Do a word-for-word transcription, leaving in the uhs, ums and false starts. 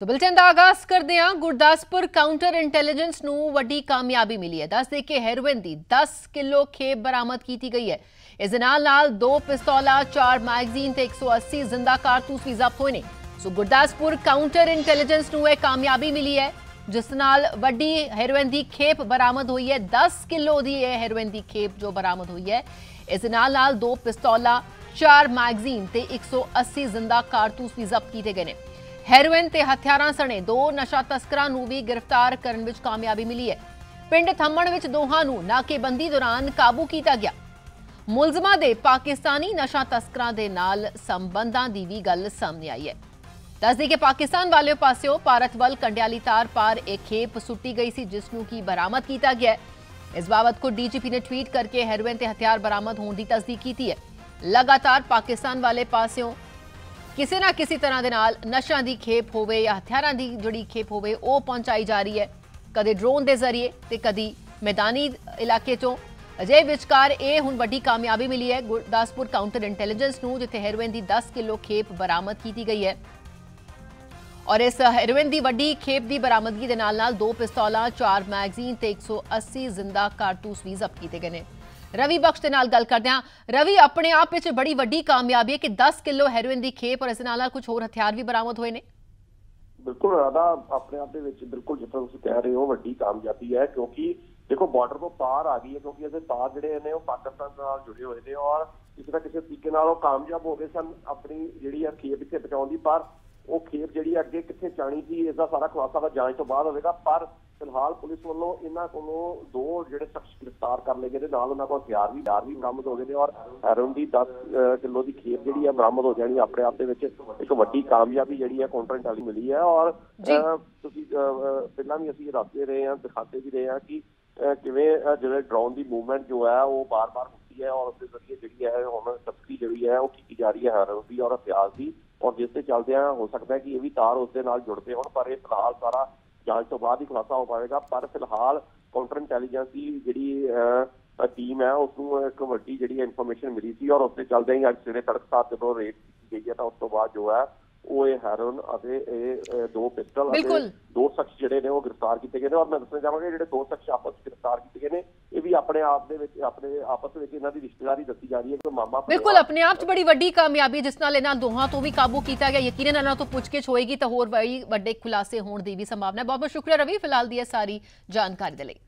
तो बुलेटिन का आगाज करते हैं। गुरदासपुर काउंटर इंटेलिजेंस नू वड्डी कामयाबी मिली है। दस दे के हेरोइन दी दस किलो खेप बरामद की गई है। इस नाल नाल दो पिस्तौला, चार मैगजीन ते एक सौ अस्सी जिंदा कारतूस भी जब्त होए ने। सो गुरदासपुर काउंटर इंटेलिजेंस नू एक कामयाबी मिली है जिस नाल वड्डी हेरोइन दी खेप बरामद हुई है। दस किलो दी यह हेरोइन दी खेप जो बरामद हुई है, इस नाल नाल दो पिस्तौला, चार मैगजीन ते एक सौ अस्सी जिंदा कारतूस भी जब्त किए गए ने। हेरोइन ते हथियारां सने दो नशा तस्करां नू भी गिरफ्तार करने विच कामयाबी मिली है। पिंड थम्मण विच दोहां नू नाकेबंदी दौरान काबू किया गया। मुलजमां दे पाकिस्तानी नशा तस्करां दे नाल संबंधां दी वी गल सामने आई है। दस दे के पाकिस्तान वाले पासों भारत वल कंडियाली तार पार एक खेप सुट्टी गई सी जिस नू की बरामद किया गया है। इस बाबत को डीजीपी ने ट्वीट करके हेरोइन ते हथियार बरामद होने की तस्दीक की है। लगातार पाकिस्तान वाले पासों किसी ना किसी तरह के नाल नशा की खेप होवे या हथियारों की जोड़ी खेप होवे वो पहुंचाई जा रही है। कदे ड्रोन के जरिए तो कदी मैदानी इलाके चो अजे विचकार ये हुण वड्डी कामयाबी मिली है गुरदासपुर काउंटर इंटेलिजेंस नू, जिथे हेरोइन की दस किलो खेप बरामद की गई है। और इस हेरोइन की वड्डी खेप की बरामदगी के नाल नाल दो पिस्तौला, चार मैगजीन तो एक सौ अस्सी जिंदा कारतूस भी जब्त किए गए हैं। रवि बख्श के नाल गल करते हैं। रवि, अपने आप में बड़ी वड्डी कामयाबी है कि दस किलो हेरोइन की खेप और इस नाल कुछ होर हथियार भी बरामद हुए ने। बिल्कुल राधा, अपने आप में बिल्कुल जितना तुम कह रहे हो वड्डी कामयाबी है, क्योंकि देखो बॉर्डर तो पार आ गई है, क्योंकि ऐसे तार जिहड़े ने पाकिस्तान नाल जुड़े हुए ने और किसी ना किसी तरीके नाल कामयाब हो गए सन अपनी जिहड़ी है खेप इत्थे बचाउण दी। पर वो खेप जिहड़ी अगे कित्थे जाणी सी इसका सारा खुलासा दा जांच तो बाद होगा। पर फिलहाल पुलिस वालों इन्हों को दो जो शख्स गिरफ्तार कर ले गए, उन्होंने को हथियार भी हथियार भी बरामद हो गए हैं और हेरोइन की दस किलो की खेप जी बरामद हो जानी। अपने आप एक वड्डी कामयाबी जी काउंटर इंटेलिजेंस मिली है। और पहला भी असं दसते रहे हैं, दिखाते भी रहे हैं कि किवें जो ड्रोन की मूवमेंट जो है वो बार बार होती है और उसके जरिए जी है हम तस्करी जी है वो की जा रही है हेरोइन की और हथियार की। और जिससे चलते हैं हो सकता है कि ये भी तार उसके नाल जुड़ते हो, पर फिलहाल सारा जांच तो बाद ही खुलासा हो पाएगा। पर फिलहाल काउंटर इंटेलिजेंस की जी टीम है उसको एक वड्डी जी इनफॉर्मेशन मिली थी और उसके चलते ही अच्छे ने तड़क साथ जो रेड की गई है तो उस तो बाद जो है वो हेरोइन और दो पिस्टल दो शख्स जिहड़े ने वो गिरफ्तार किए गए हैं। और मैं दसना चाहूँगा जिहड़े दो शख्स आपस गिरफ्तार किए गए हैं ये भी अपने आप दे अपने आपस में इन्हां दी रिश्तेदारी दसी जा रही है कि मामा बिल्कुल अपने आप बड़ी वड्डी कामयाबी जिस नाल इन्हां दोहां तो भी काबू किया गया। यकीनन इन्हां तो पुछगिछ होएगी तो होर बड़ी वड्डे खुलासे होने की भी संभावना है। बहुत बहुत शुक्रिया रवि फिलहाल दी सारी जानकारी दे लई।